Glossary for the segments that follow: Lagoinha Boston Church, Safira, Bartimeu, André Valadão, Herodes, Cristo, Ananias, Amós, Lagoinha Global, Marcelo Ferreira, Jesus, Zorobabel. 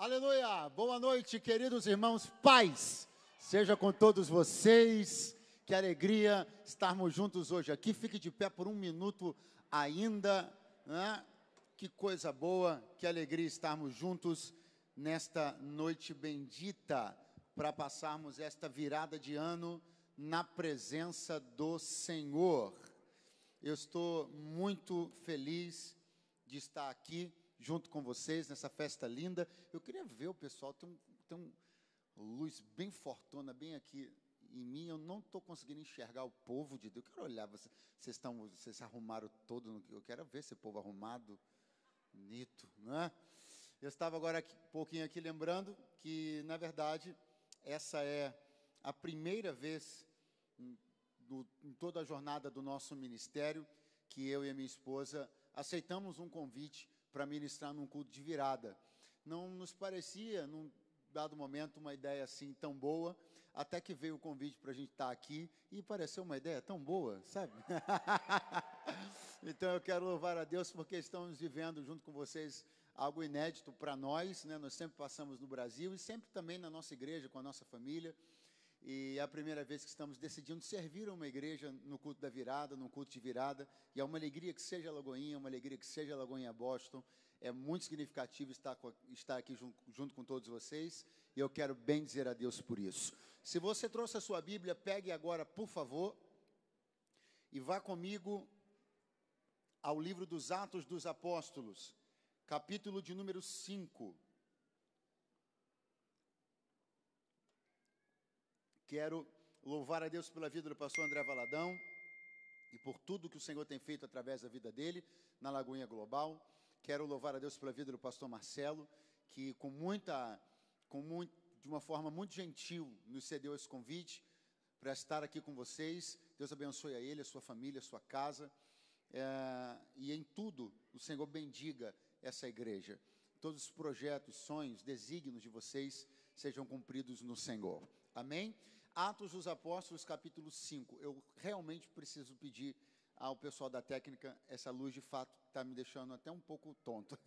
Aleluia! Boa noite, queridos irmãos. Paz seja com todos vocês. Que alegria estarmos juntos hoje aqui. Fique de pé por um minuto ainda, né? Que coisa boa, que alegria estarmos juntos nesta noite bendita para passarmos esta virada de ano na presença do Senhor. Eu estou muito feliz de estar aqui junto com vocês nessa festa linda. Eu queria ver o pessoal, tem luz bem fortona bem aqui em mim, eu não estou conseguindo enxergar o povo de Deus. Eu quero olhar, vocês se arrumaram todo, eu quero ver esse povo arrumado, bonito, não é? Eu estava agora aqui, pouquinho aqui, lembrando que, na verdade, essa é a primeira vez em toda a jornada do nosso ministério que eu e a minha esposa aceitamos um convite para ministrar num culto de virada. Não nos parecia, num dado momento, uma ideia assim tão boa, até que veio o convite para a gente estar aqui e pareceu uma ideia tão boa, sabe? Então, eu quero louvar a Deus porque estamos vivendo junto com vocês algo inédito para nós, né? Nós sempre passamos no Brasil e sempre também na nossa igreja, com a nossa família. E é a primeira vez que estamos decidindo servir uma igreja no culto da virada, no culto de virada. E é uma alegria que seja Lagoinha, uma alegria que seja Lagoinha Boston. É muito significativo estar aqui junto com todos vocês. E eu quero bem dizer a Deus por isso. Se você trouxe a sua Bíblia, pegue agora, por favor, e vá comigo ao livro dos Atos dos Apóstolos. Capítulo de número 5. Quero louvar a Deus pela vida do pastor André Valadão e por tudo que o Senhor tem feito através da vida dele na Lagoinha Global. Quero louvar a Deus pela vida do pastor Marcelo, que de uma forma muito gentil nos cedeu esse convite para estar aqui com vocês. Deus abençoe a ele, a sua família, a sua casa. E em tudo o Senhor bendiga essa igreja. Todos os projetos, sonhos, desígnios de vocês sejam cumpridos no Senhor. Amém? Atos dos Apóstolos, capítulo 5. Eu realmente preciso pedir ao pessoal da técnica, essa luz de fato está me deixando até um pouco tonto.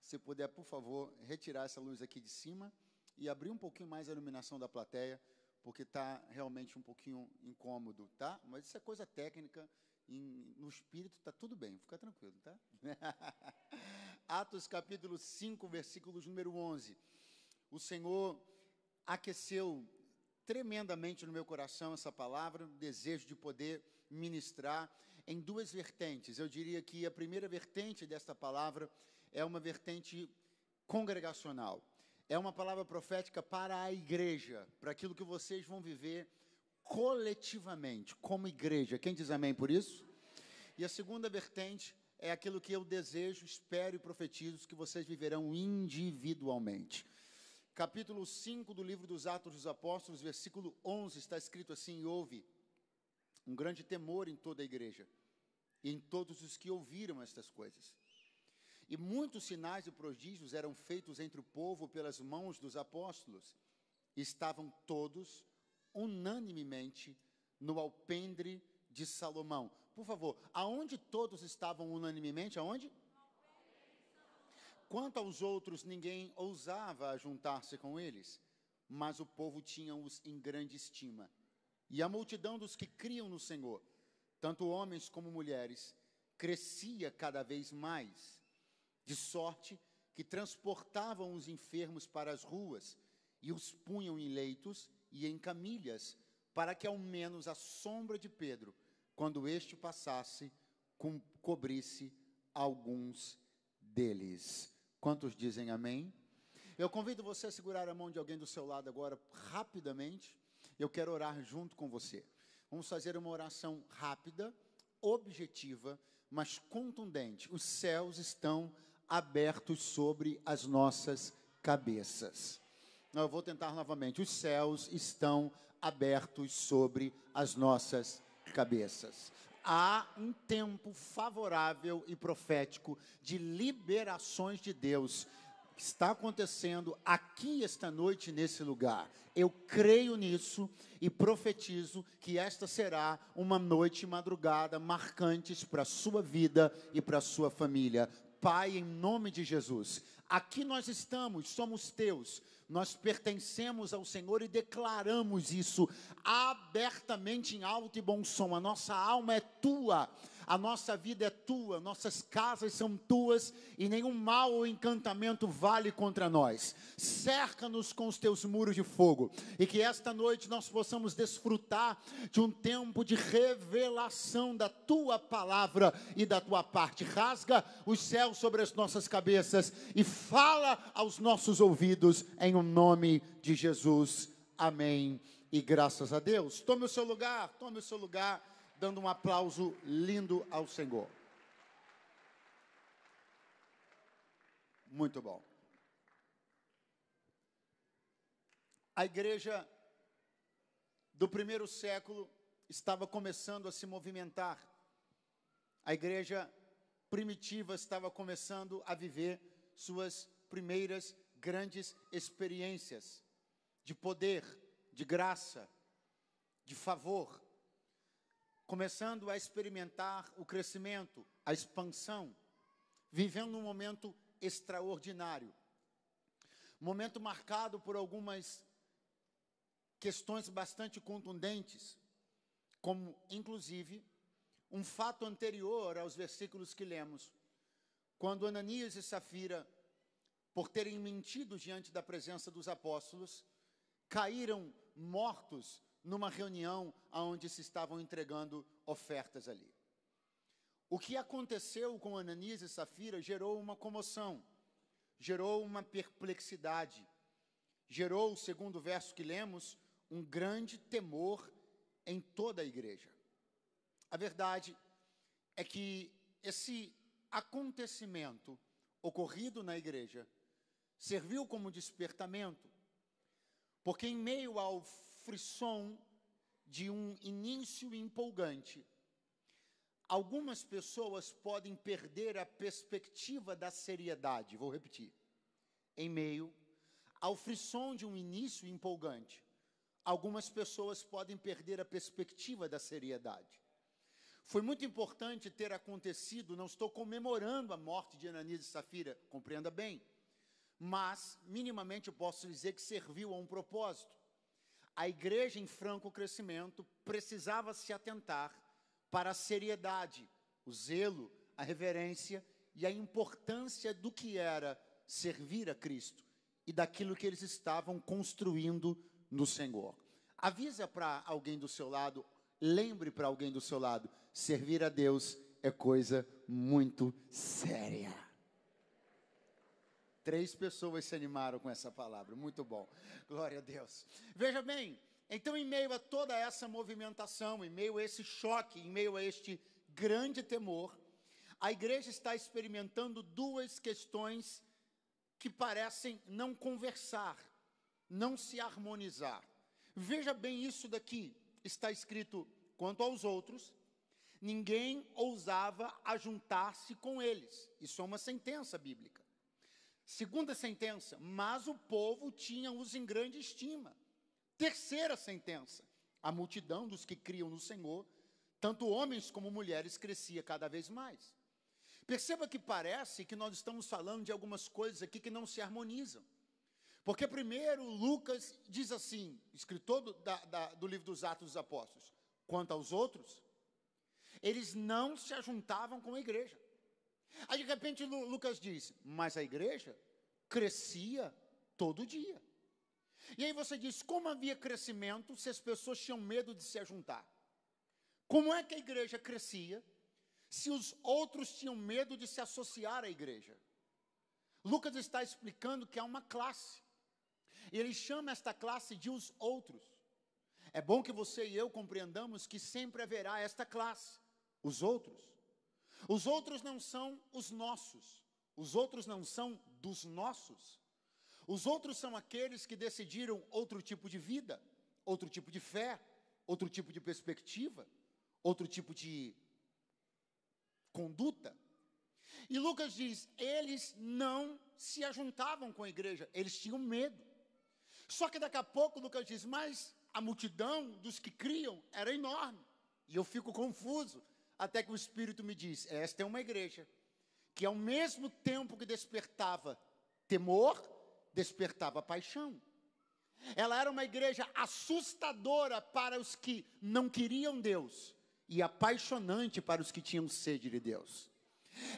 Se puder, por favor, retirar essa luz aqui de cima e abrir um pouquinho mais a iluminação da plateia, porque está realmente um pouquinho incômodo, tá? Mas isso é coisa técnica. No espírito está tudo bem, fica tranquilo, tá? Atos capítulo 5, versículos número 11. O Senhor aqueceu tremendamente no meu coração essa palavra, o desejo de poder ministrar em duas vertentes. Eu diria que a primeira vertente desta palavra é uma vertente congregacional. É uma palavra profética para a igreja, para aquilo que vocês vão viver coletivamente, como igreja. Quem diz amém por isso? E a segunda vertente é aquilo que eu desejo, espero e profetizo que vocês viverão individualmente. Capítulo 5 do livro dos Atos dos Apóstolos, versículo 11, está escrito assim: e houve um grande temor em toda a igreja e em todos os que ouviram estas coisas. E muitos sinais e prodígios eram feitos entre o povo pelas mãos dos apóstolos. Estavam todos unanimemente no alpendre de Salomão. Por favor, aonde todos estavam unanimemente? Aonde? Quanto aos outros, ninguém ousava juntar-se com eles, mas o povo tinha-os em grande estima. E a multidão dos que criam no Senhor, tanto homens como mulheres, crescia cada vez mais, de sorte que transportavam os enfermos para as ruas e os punham em leitos e em camilhas, para que ao menos a sombra de Pedro, quando este passasse, cobrisse alguns deles. Quantos dizem amém? Eu convido você a segurar a mão de alguém do seu lado agora, rapidamente. Eu quero orar junto com você. Vamos fazer uma oração rápida, objetiva, mas contundente. Os céus estão abertos sobre as nossas cabeças. Eu vou tentar novamente. Os céus estão abertos sobre as nossas cabeças. Há um tempo favorável e profético de liberações de Deus. Está acontecendo aqui esta noite, nesse lugar. Eu creio nisso e profetizo que esta será uma noite e madrugada marcantes para a sua vida e para a sua família. Pai, em nome de Jesus, aqui nós estamos, somos teus, nós pertencemos ao Senhor e declaramos isso abertamente em alto e bom som. A nossa alma é tua, a nossa vida é tua, nossas casas são tuas e nenhum mal ou encantamento vale contra nós. Cerca-nos com os teus muros de fogo e que esta noite nós possamos desfrutar de um tempo de revelação da tua palavra e da tua parte. Rasga os céus sobre as nossas cabeças e fala aos nossos ouvidos, em nome de Jesus, amém e graças a Deus. Tome o seu lugar, dando um aplauso lindo ao Senhor. Muito bom. A igreja do primeiro século estava começando a se movimentar. A igreja primitiva estava começando a viver suas primeiras grandes experiências de poder, de graça, de favor, começando a experimentar o crescimento, a expansão, vivendo um momento extraordinário, momento marcado por algumas questões bastante contundentes, como inclusive um fato anterior aos versículos que lemos, quando Ananias e Safira, por terem mentido diante da presença dos apóstolos, caíram mortos numa reunião onde se estavam entregando ofertas ali. O que aconteceu com Ananias e Safira gerou uma comoção, gerou uma perplexidade, gerou, segundo o verso que lemos, um grande temor em toda a igreja. A verdade é que esse acontecimento ocorrido na igreja serviu como despertamento, porque em meio ao frisson de um início empolgante, algumas pessoas podem perder a perspectiva da seriedade. Vou repetir. Em meio ao frisson de um início empolgante, algumas pessoas podem perder a perspectiva da seriedade. Foi muito importante ter acontecido, não estou comemorando a morte de Ananias e Safira, compreenda bem, mas minimamente eu posso dizer que serviu a um propósito. A igreja em franco crescimento precisava se atentar para a seriedade, o zelo, a reverência e a importância do que era servir a Cristo e daquilo que eles estavam construindo no Senhor. Avisa para alguém do seu lado, lembre para alguém do seu lado, servir a Deus é coisa muito séria. 3 pessoas se animaram com essa palavra, muito bom, glória a Deus. Veja bem, então em meio a toda essa movimentação, em meio a esse choque, em meio a este grande temor, a igreja está experimentando duas questões que parecem não conversar, não se harmonizar. Veja bem isso daqui. Está escrito, quanto aos outros, ninguém ousava ajuntar-se com eles. Isso é uma sentença bíblica. Segunda sentença, mas o povo tinha-os em grande estima. Terceira sentença, a multidão dos que criam no Senhor, tanto homens como mulheres, crescia cada vez mais. Perceba que parece que nós estamos falando de algumas coisas aqui que não se harmonizam. Porque primeiro Lucas diz assim, escritor do livro dos Atos dos Apóstolos, quanto aos outros, eles não se ajuntavam com a igreja. Aí de repente Lucas diz, mas a igreja crescia todo dia. E aí você diz, como havia crescimento se as pessoas tinham medo de se ajuntar? Como é que a igreja crescia se os outros tinham medo de se associar à igreja? Lucas está explicando que há uma classe. E ele chama esta classe de os outros. É bom que você e eu compreendamos que sempre haverá esta classe, os outros. Os outros não são os nossos. Os outros não são dos nossos. Os outros são aqueles que decidiram outro tipo de vida, outro tipo de fé, outro tipo de perspectiva, outro tipo de conduta. E Lucas diz, eles não se ajuntavam com a igreja, eles tinham medo. Só que daqui a pouco Lucas diz, mas a multidão dos que criam era enorme. E eu fico confuso, até que o Espírito me diz, esta é uma igreja que ao mesmo tempo que despertava Temor despertava paixão. Ela era uma igreja assustadora para os que não queriam Deus e apaixonante para os que tinham sede de Deus.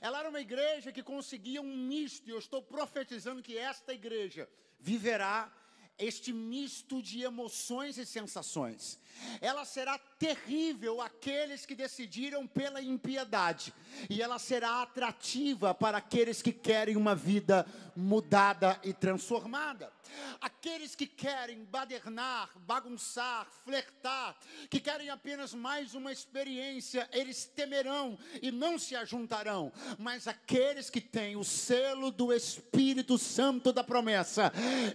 Ela era uma igreja que conseguia um misto, e eu estou profetizando que esta igreja viverá este misto de emoções e sensações. Ela será terrível àqueles que decidiram pela impiedade, e ela será atrativa para aqueles que querem uma vida mudada e transformada. Aqueles que querem badernar, bagunçar, flertar, que querem apenas mais uma experiência, eles temerão e não se ajuntarão. Mas aqueles que têm o selo do Espírito Santo da promessa,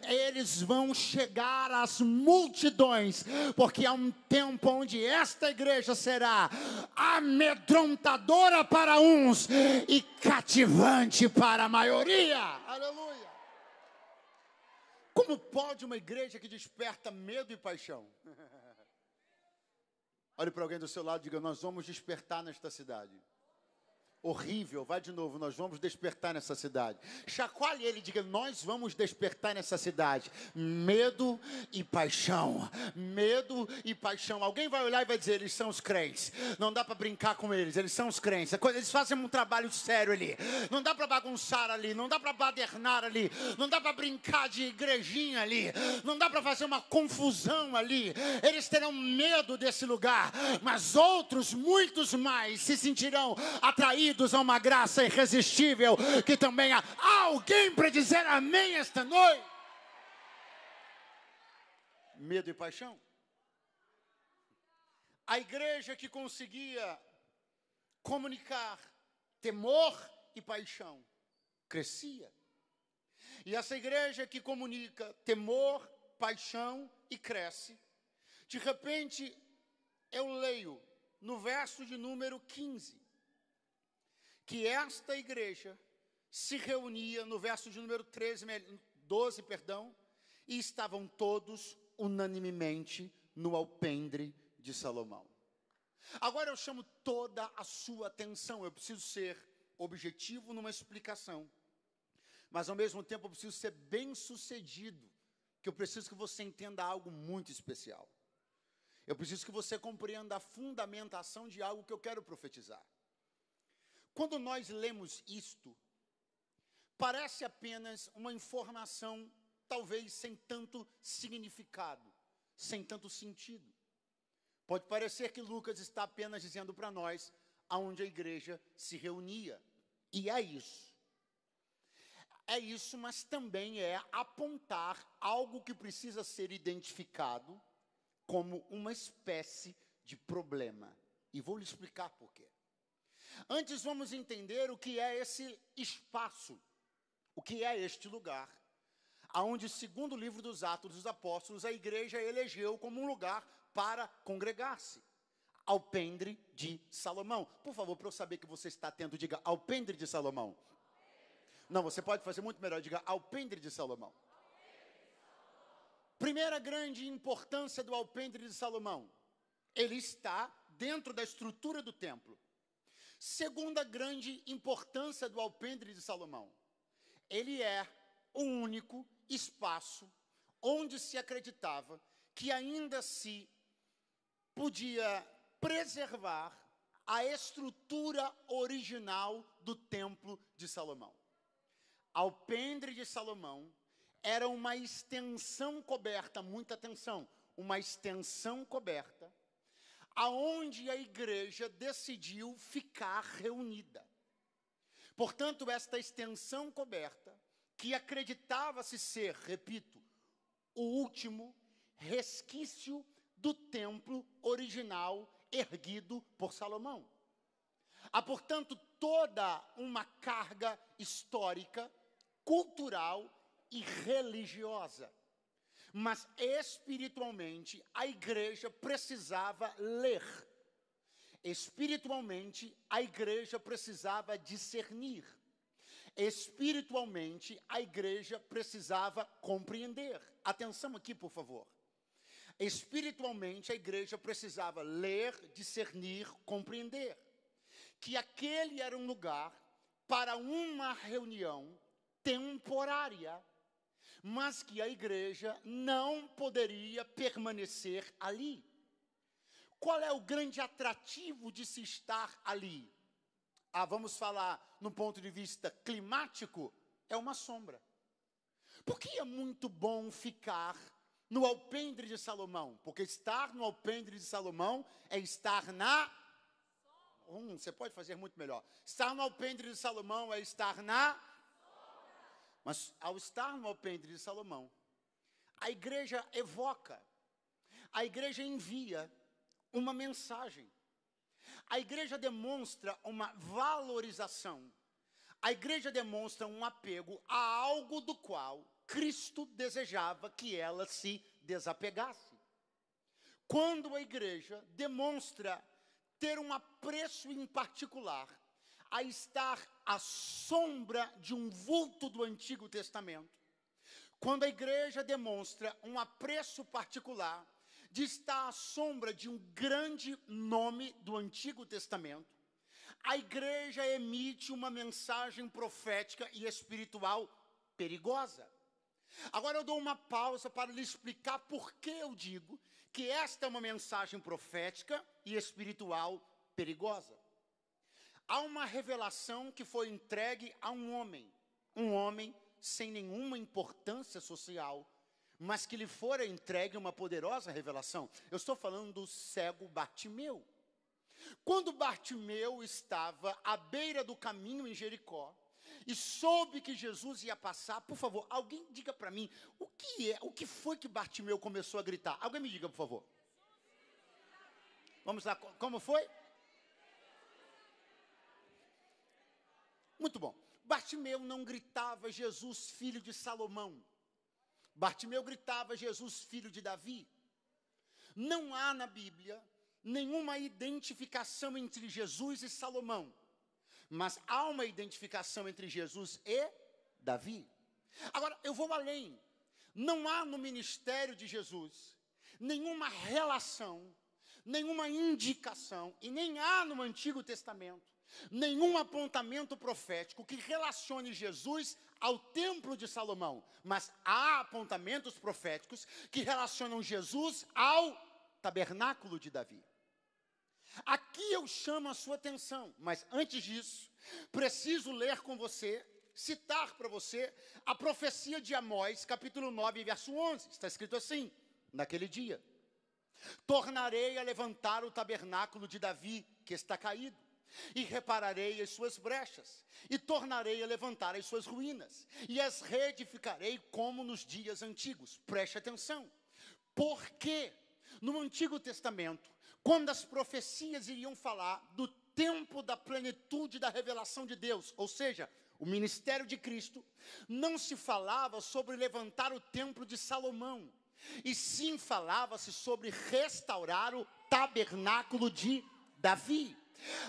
eles vão chegar às multidões, porque há um tempo onde esta igreja será amedrontadora para uns e cativante para a maioria. Aleluia! Como pode uma igreja que desperta medo e paixão? Olhe para alguém do seu lado e diga: nós vamos despertar nesta cidade. Horrível, vai de novo, nós vamos despertar nessa cidade. Chacoalhe ele e diga: nós vamos despertar nessa cidade medo e paixão. Medo e paixão. Alguém vai olhar e vai dizer: eles são os crentes. Não dá para brincar com eles são os crentes. Eles fazem um trabalho sério ali. Não dá para bagunçar ali, não dá para badernar ali, não dá para brincar de igrejinha ali, não dá para fazer uma confusão ali. Eles terão medo desse lugar, mas outros, muitos mais, se sentirão atraídos a uma graça irresistível, que também há alguém para dizer amém esta noite. Medo e paixão. A igreja que conseguia comunicar temor e paixão crescia. E essa igreja que comunica temor, paixão e cresce, de repente eu leio no verso de número 15, que esta igreja se reunia, no verso de número 12, e estavam todos unanimemente no alpendre de Salomão. Agora eu chamo toda a sua atenção, eu preciso ser objetivo numa explicação, mas ao mesmo tempo eu preciso ser bem sucedido, que eu preciso que você entenda algo muito especial. Eu preciso que você compreenda a fundamentação de algo que eu quero profetizar. Quando nós lemos isto, parece apenas uma informação, talvez sem tanto significado, sem tanto sentido. Pode parecer que Lucas está apenas dizendo para nós aonde a igreja se reunia. E é isso. É isso, mas também é apontar algo que precisa ser identificado como uma espécie de problema. E vou lhe explicar por quê. Antes vamos entender o que é esse espaço, o que é este lugar, aonde, segundo o livro dos Atos dos Apóstolos, a igreja elegeu como um lugar para congregar-se. Alpendre de Salomão. Por favor, para eu saber que você está atento, diga: alpendre de Salomão. Não, você pode fazer muito melhor, diga: alpendre de Salomão. Primeira grande importância do alpendre de Salomão: ele está dentro da estrutura do templo. Segunda grande importância do alpendre de Salomão: ele é o único espaço onde se acreditava que ainda se podia preservar a estrutura original do templo de Salomão. Alpendre de Salomão era uma extensão coberta, muita atenção, uma extensão coberta, aonde a igreja decidiu ficar reunida. Portanto, esta extensão coberta, que acreditava-se ser, repito, o último resquício do templo original erguido por Salomão. Há, portanto, toda uma carga histórica, cultural e religiosa. Mas espiritualmente a igreja precisava ler. Espiritualmente a igreja precisava discernir. Espiritualmente a igreja precisava compreender. Atenção aqui, por favor. Espiritualmente a igreja precisava ler, discernir, compreender. Que aquele era um lugar para uma reunião temporária, mas que a igreja não poderia permanecer ali. Qual é o grande atrativo de se estar ali? Ah, vamos falar no ponto de vista climático, é uma sombra. Por que é muito bom ficar no alpendre de Salomão? Porque estar no alpendre de Salomão é estar na... você pode fazer muito melhor. Estar no alpendre de Salomão é estar na... Mas ao estar no alpendre de Salomão, a igreja evoca, a igreja envia uma mensagem. A igreja demonstra uma valorização. A igreja demonstra um apego a algo do qual Cristo desejava que ela se desapegasse. Quando a igreja demonstra ter um apreço em particular a estar à sombra de um vulto do Antigo Testamento, quando a igreja demonstra um apreço particular de estar à sombra de um grande nome do Antigo Testamento, a igreja emite uma mensagem profética e espiritual perigosa. Agora eu dou uma pausa para lhe explicar por que eu digo que esta é uma mensagem profética e espiritual perigosa. Há uma revelação que foi entregue a um homem sem nenhuma importância social, mas que lhe fora entregue uma poderosa revelação. Eu estou falando do cego Bartimeu. Quando Bartimeu estava à beira do caminho em Jericó e soube que Jesus ia passar, por favor, alguém diga para mim, o que foi que Bartimeu começou a gritar? Alguém me diga, por favor. Vamos lá, como foi? Muito bom. Bartimeu não gritava Jesus, filho de Salomão. Bartimeu gritava Jesus, filho de Davi. Não há na Bíblia nenhuma identificação entre Jesus e Salomão. Mas há uma identificação entre Jesus e Davi. Agora, eu vou além. Não há no ministério de Jesus nenhuma relação, nenhuma indicação, e nem há no Antigo Testamento nenhum apontamento profético que relacione Jesus ao templo de Salomão, mas há apontamentos proféticos que relacionam Jesus ao tabernáculo de Davi. Aqui eu chamo a sua atenção, mas antes disso, preciso ler com você, citar para você a profecia de Amós, capítulo 9, verso 11. Está escrito assim: naquele dia, tornarei a levantar o tabernáculo de Davi, que está caído, e repararei as suas brechas, e tornarei a levantar as suas ruínas, e as reedificarei como nos dias antigos. Preste atenção, porque no Antigo Testamento, quando as profecias iriam falar do tempo da plenitude da revelação de Deus, ou seja, o ministério de Cristo, não se falava sobre levantar o templo de Salomão, e sim falava-se sobre restaurar o tabernáculo de Davi.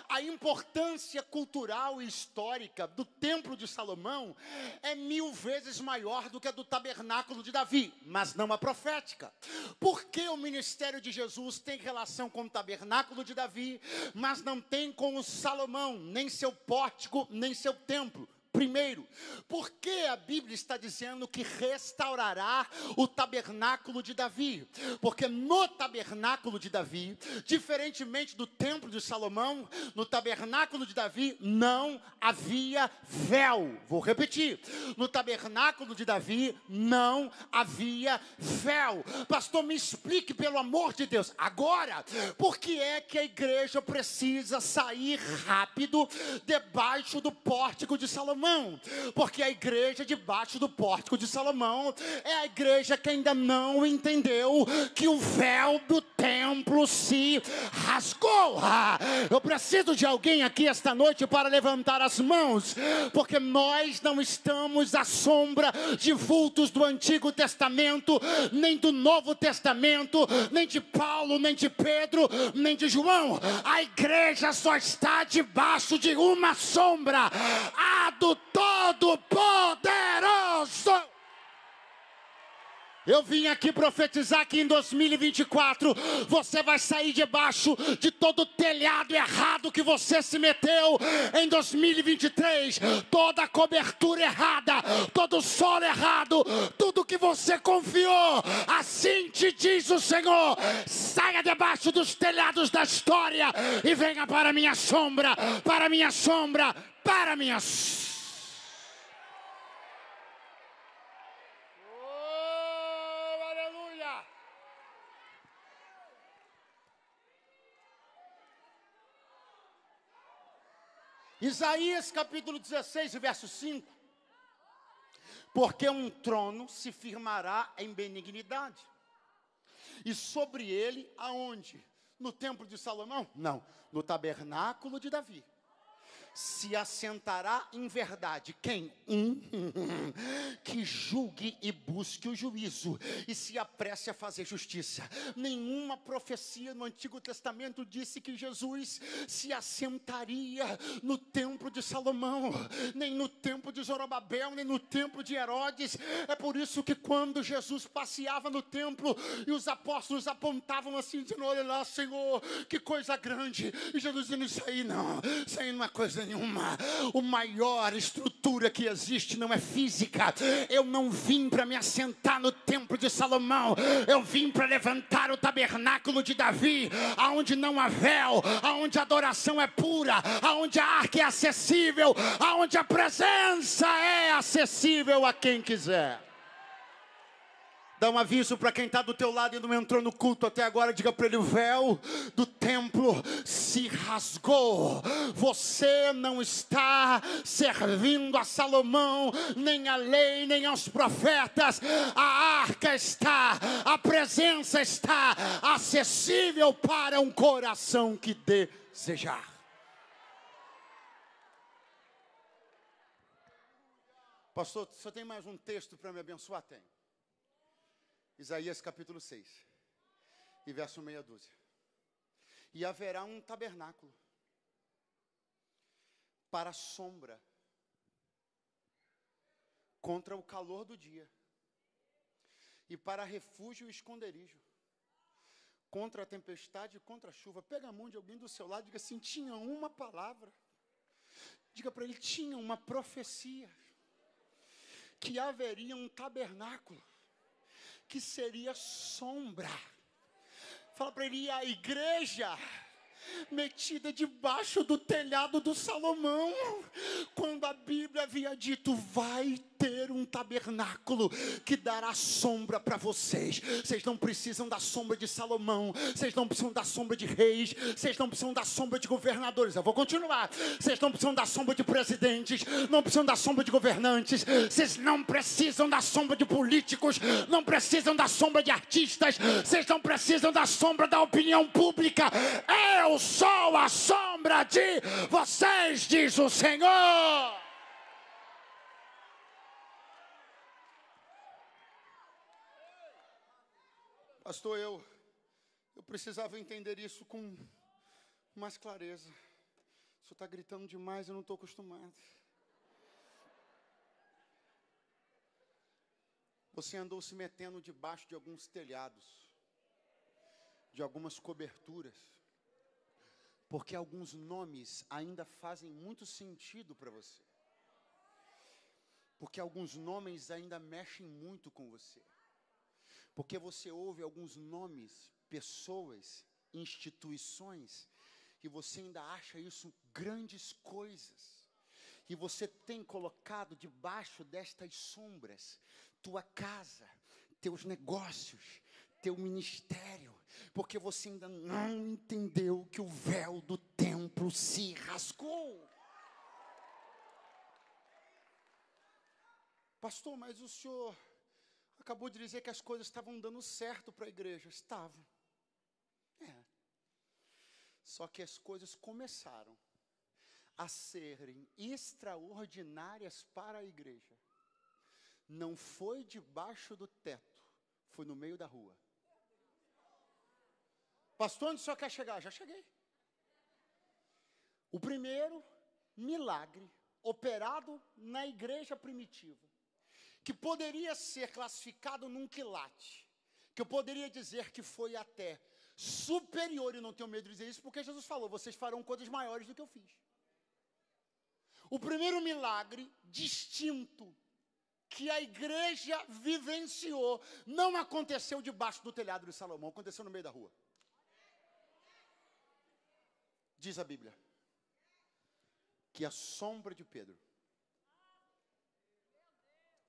A importância cultural e histórica do templo de Salomão é 1000 vezes maior do que a do tabernáculo de Davi, mas não a profética. Por que o ministério de Jesus tem relação com o tabernáculo de Davi, mas não tem com o Salomão, nem seu pórtico, nem seu templo? Primeiro, porque a Bíblia está dizendo que restaurará o tabernáculo de Davi? Porque no tabernáculo de Davi, diferentemente do templo de Salomão, no tabernáculo de Davi não havia véu. Vou repetir, no tabernáculo de Davi não havia véu. Pastor, me explique pelo amor de Deus. Agora, por que é que a igreja precisa sair rápido debaixo do pórtico de Salomão? Porque a igreja debaixo do pórtico de Salomão é a igreja que ainda não entendeu que o véu do templo se rasgou. Eu preciso de alguém aqui esta noite para levantar as mãos, porque nós não estamos à sombra de vultos do Antigo Testamento, nem do Novo Testamento, nem de Paulo, nem de Pedro, nem de João. A igreja só está debaixo de uma sombra, a do Todo-Poderoso. Eu vim aqui profetizar que em 2024 você vai sair debaixo de todo o telhado errado que você se meteu. Em 2023, toda a cobertura errada, todo o solo errado, tudo que você confiou, assim te diz o Senhor: saia debaixo dos telhados da história e venha para a minha sombra, para a minha sombra, para a minha sombra. Isaías capítulo 16, verso 5. Porque um trono se firmará em benignidade, e sobre ele aonde? No templo de Salomão? Não, no tabernáculo de Davi. Se assentará em verdade quem? Que julgue e busque o juízo e se apresse a fazer justiça. Nenhuma profecia no Antigo Testamento disse que Jesus se assentaria no templo de Salomão, nem no templo de Zorobabel, nem no templo de Herodes. É por isso que quando Jesus passeava no templo e os apóstolos apontavam assim, dizendo: olha lá, Senhor, que coisa grande. E Jesus dizendo: isso aí não é coisa nenhuma. O maior estrutura que existe não é física. Eu não vim para me assentar no templo de Salomão. Eu vim para levantar o tabernáculo de Davi, aonde não há véu, aonde a adoração é pura, aonde a arca é acessível, aonde a presença é acessível a quem quiser. Dá um aviso para quem está do teu lado e não entrou no culto até agora. Diga para ele: o véu do templo se rasgou. Você não está servindo a Salomão, nem a lei, nem aos profetas. A arca está, a presença está acessível para um coração que desejar. Pastor, só tem mais um texto para me abençoar? Tem. Isaías capítulo 6, e verso 6 a 12. E haverá um tabernáculo para sombra contra o calor do dia, e para refúgio e esconderijo contra a tempestade e contra a chuva. Pega a mão de alguém do seu lado e diga assim: tinha uma palavra. Diga para ele: tinha uma profecia que haveria um tabernáculo que seria sombra. Fala para ele: a igreja metida debaixo do telhado do Salomão, quando a Bíblia havia dito: vai ter um tabernáculo que dará sombra para vocês. Vocês não precisam da sombra de Salomão, vocês não precisam da sombra de reis, vocês não precisam da sombra de governadores. Eu vou continuar. Vocês não precisam da sombra de presidentes, não precisam da sombra de governantes, vocês não precisam da sombra de políticos, não precisam da sombra de artistas, vocês não precisam da sombra da opinião pública. Eu sou a sombra de vocês, diz o Senhor. Pastor, eu precisava entender isso com mais clareza. O senhor está gritando demais, eu não estou acostumado. Você andou se metendo debaixo de alguns telhados, de algumas coberturas, porque alguns nomes ainda fazem muito sentido para você, porque alguns nomes ainda mexem muito com você, porque você ouve alguns nomes, pessoas, instituições, e você ainda acha isso grandes coisas. E você tem colocado debaixo destas sombras tua casa, teus negócios, teu ministério, porque você ainda não entendeu que o véu do templo se rasgou. Pastor, mas o senhor acabou de dizer que as coisas estavam dando certo para a igreja. Estavam. É. Só que as coisas começaram a serem extraordinárias para a igreja. Não foi debaixo do teto, foi no meio da rua. Pastor, onde o senhor quer chegar? Já cheguei. O primeiro milagre operado na igreja primitiva que poderia ser classificado num quilate, que eu poderia dizer que foi até superior, e não tenho medo de dizer isso, porque Jesus falou, vocês farão coisas maiores do que eu fiz. O primeiro milagre distinto que a igreja vivenciou não aconteceu debaixo do telhado de Salomão, aconteceu no meio da rua. Diz a Bíblia que a sombra de Pedro,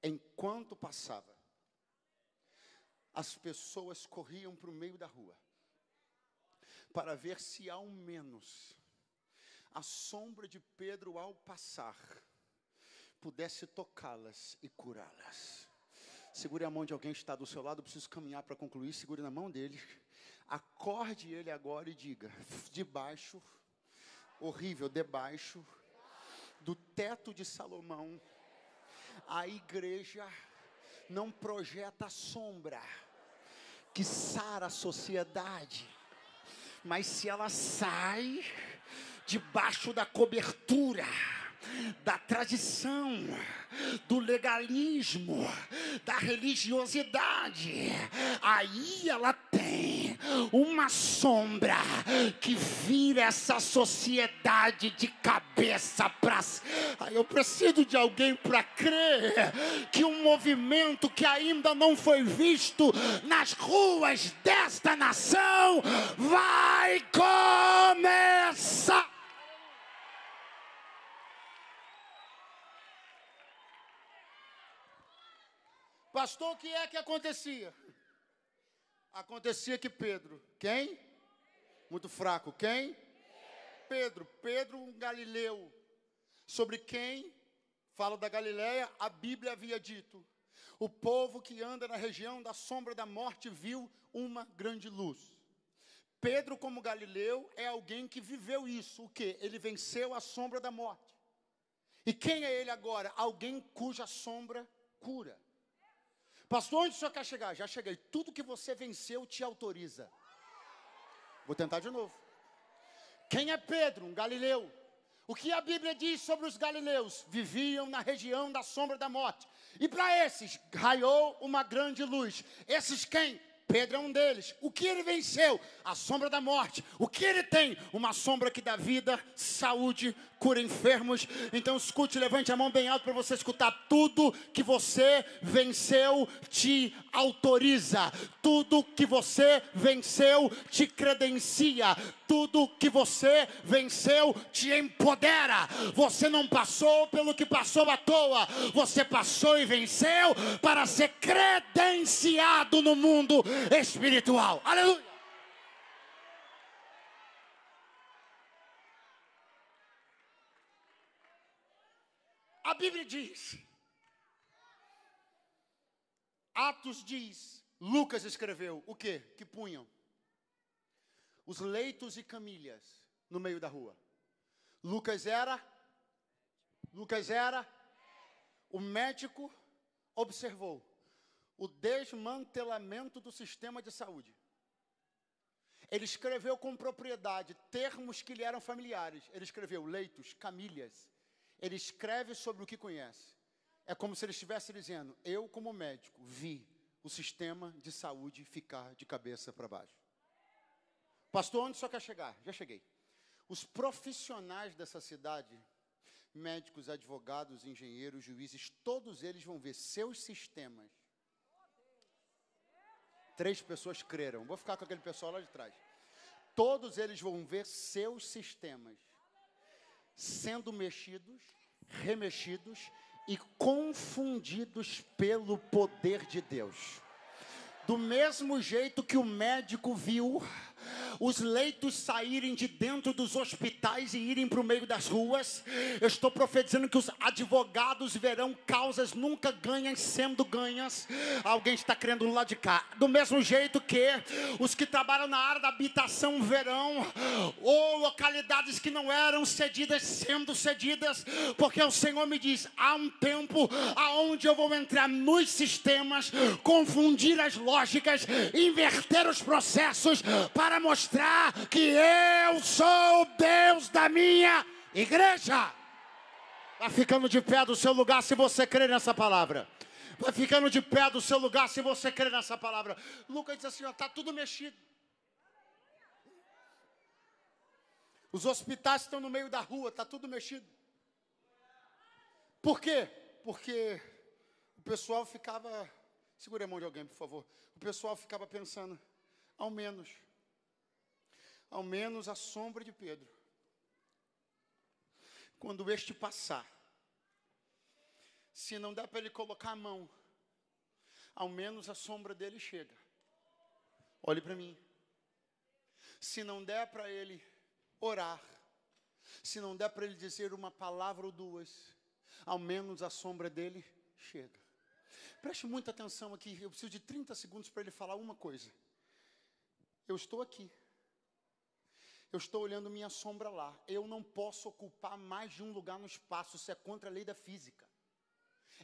enquanto passava, as pessoas corriam para o meio da rua para ver se ao menos a sombra de Pedro, ao passar, pudesse tocá-las e curá-las. Segure a mão de alguém que está do seu lado, preciso caminhar para concluir, segure na mão dele, acorde ele agora e diga, debaixo, horrível, debaixo do teto de Salomão, a igreja não projeta a sombra que sara a sociedade, mas se ela sai debaixo da cobertura, da tradição, do legalismo, da religiosidade, aí ela tem uma sombra que vira essa sociedade de cabeça para cima. Eu preciso de alguém para crer que um movimento que ainda não foi visto nas ruas desta nação vai começar. Pastor, o que é que acontecia? Acontecia que Pedro, quem? Muito fraco, quem? Pedro, um galileu, sobre quem, fala da Galileia, a Bíblia havia dito, o povo que anda na região da sombra da morte viu uma grande luz. Pedro, como galileu, é alguém que viveu isso, o quê? Ele venceu a sombra da morte. E quem é ele agora? Alguém cuja sombra cura. Pastor, onde o senhor quer chegar? Já cheguei. Tudo que você venceu te autoriza. Vou tentar de novo. Quem é Pedro? Um galileu. O que a Bíblia diz sobre os galileus? Viviam na região da sombra da morte. E para esses, raiou uma grande luz. Esses quem? Pedro é um deles. O que ele venceu? A sombra da morte. O que ele tem? Uma sombra que dá vida, saúde, cura enfermos. Então escute, levante a mão bem alto para você escutar. Tudo que você venceu te autoriza. Tudo que você venceu te credencia. Tudo que você venceu te empodera. Você não passou pelo que passou à toa. Você passou e venceu para ser credenciado no mundo espiritual. Aleluia! A Bíblia diz, Atos diz, Lucas escreveu o quê? Que punham os leitos e camilhas no meio da rua. Lucas era o médico, observou o desmantelamento do sistema de saúde. Ele escreveu com propriedade termos que lhe eram familiares. Ele escreveu leitos, camilhas. Ele escreve sobre o que conhece. É como se ele estivesse dizendo, eu como médico vi o sistema de saúde ficar de cabeça para baixo. Pastor, onde só quer chegar? Já cheguei. Os profissionais dessa cidade, médicos, advogados, engenheiros, juízes, todos eles vão ver seus sistemas. 3 pessoas creram. Vou ficar com aquele pessoal lá de trás. Todos eles vão ver seus sistemas sendo mexidos, remexidos e confundidos pelo poder de Deus. Do mesmo jeito que o médico viu os leitos saírem de dentro dos hospitais e irem para o meio das ruas, eu estou profetizando que os advogados verão causas nunca ganhas sendo ganhas. Alguém está crendo do lado de cá. Do mesmo jeito que os que trabalham na área da habitação verão, ou localidades que não eram cedidas sendo cedidas, porque o Senhor me diz, há um tempo aonde eu vou entrar nos sistemas, confundir as lojas, inverter os processos para mostrar que eu sou o Deus da minha igreja. Está ficando de pé do seu lugar se você crer nessa palavra. Vai ficando de pé do seu lugar se você crer nessa palavra. Lucas diz assim, ó, tá tudo mexido. Os hospitais estão no meio da rua, tá tudo mexido. Por quê? Porque o pessoal ficava... Segura a mão de alguém, por favor. O pessoal ficava pensando, ao menos a sombra de Pedro. Quando este passar, se não dá para ele colocar a mão, ao menos a sombra dele chega. Olhe para mim. Se não der para ele orar, se não der para ele dizer uma palavra ou duas, ao menos a sombra dele chega. Preste muita atenção aqui, eu preciso de 30 segundos para ele falar uma coisa. Eu estou aqui. Eu estou olhando minha sombra lá. Eu não posso ocupar mais de um lugar no espaço. Isso é contra a lei da física.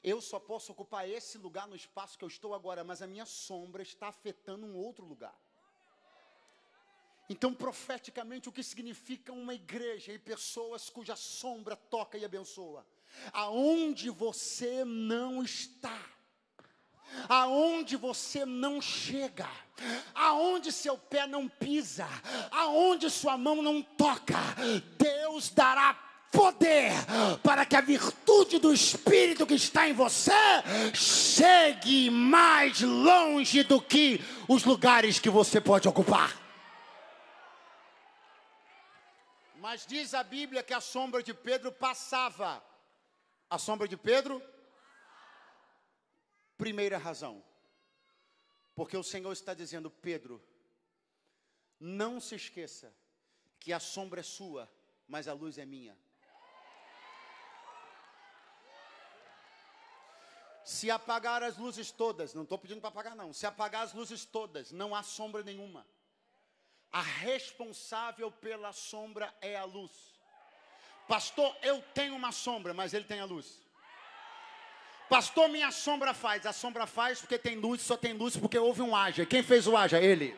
Eu só posso ocupar esse lugar no espaço que eu estou agora, mas a minha sombra está afetando um outro lugar. Então, profeticamente, o que significa uma igreja e pessoas cuja sombra toca e abençoa? Aonde você não está, aonde você não chega, aonde seu pé não pisa, aonde sua mão não toca, Deus dará poder para que a virtude do Espírito que está em você chegue mais longe do que os lugares que você pode ocupar. Mas diz a Bíblia que a sombra de Pedro passava. A sombra de Pedro? Primeira razão. Porque o Senhor está dizendo, Pedro, não se esqueça que a sombra é sua, mas a luz é minha. Se apagar as luzes todas, não estou pedindo para apagar não, se apagar as luzes todas, não há sombra nenhuma. A responsável pela sombra é a luz. Pastor, eu tenho uma sombra, mas ele tem a luz. Pastor, minha sombra faz. A sombra faz porque tem luz, só tem luz porque houve um haja. Quem fez o haja? Ele.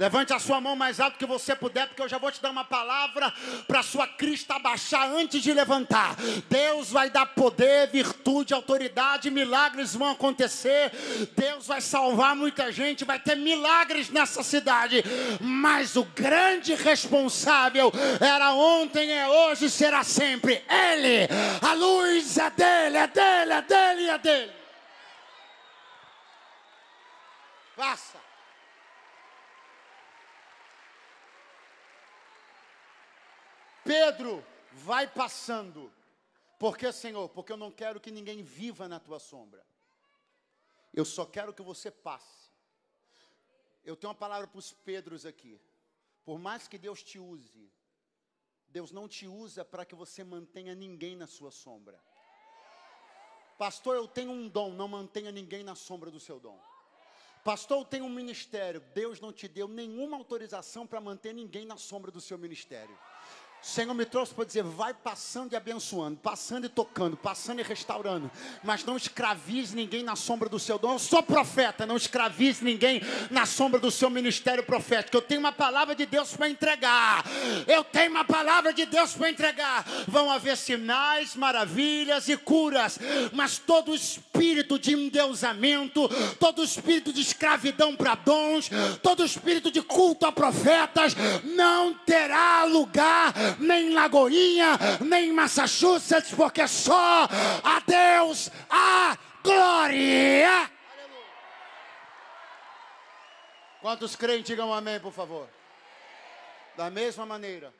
Levante a sua mão mais alto que você puder, porque eu já vou te dar uma palavra para a sua crista abaixar antes de levantar. Deus vai dar poder, virtude, autoridade, milagres vão acontecer. Deus vai salvar muita gente, vai ter milagres nessa cidade. Mas o grande responsável era ontem, é hoje, será sempre. Ele, a luz é dele, é dele, é dele, é dele. Passa. Pedro, vai passando. Por quê, Senhor? Porque eu não quero que ninguém viva na tua sombra. Eu só quero que você passe. Eu tenho uma palavra para os Pedros aqui. Por mais que Deus te use, Deus não te usa para que você mantenha ninguém na sua sombra. Pastor, eu tenho um dom, não mantenha ninguém na sombra do seu dom. Pastor, eu tenho um ministério. Deus não te deu nenhuma autorização para manter ninguém na sombra do seu ministério. Senhor me trouxe para dizer, vai passando e abençoando, passando e tocando, passando e restaurando, mas não escravize ninguém na sombra do seu dom. Eu sou profeta, não escravize ninguém na sombra do seu ministério profético. Eu tenho uma palavra de Deus para entregar, eu tenho uma palavra de Deus para entregar. Vão haver sinais, maravilhas e curas, mas todo espírito de endeusamento, todo espírito de escravidão para dons, todo espírito de culto a profetas, não terá lugar nem Lagoinha, nem Massachusetts, porque só a Deus a glória. Aleluia. Quantos creem, digam amém, por favor. Da mesma maneira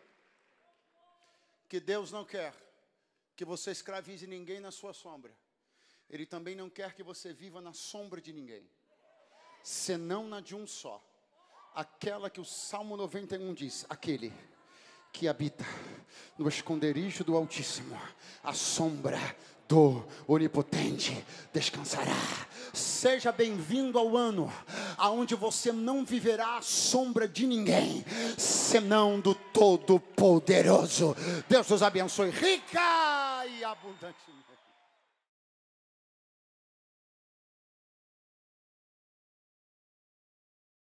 que Deus não quer que você escravize ninguém na sua sombra, Ele também não quer que você viva na sombra de ninguém, senão na de um só, aquela que o Salmo 91 diz, aquele que habita no esconderijo do Altíssimo, a sombra do Onipotente descansará. Seja bem-vindo ao ano aonde você não viverá a sombra de ninguém, senão do Todo-Poderoso. Deus os abençoe rica e abundantemente.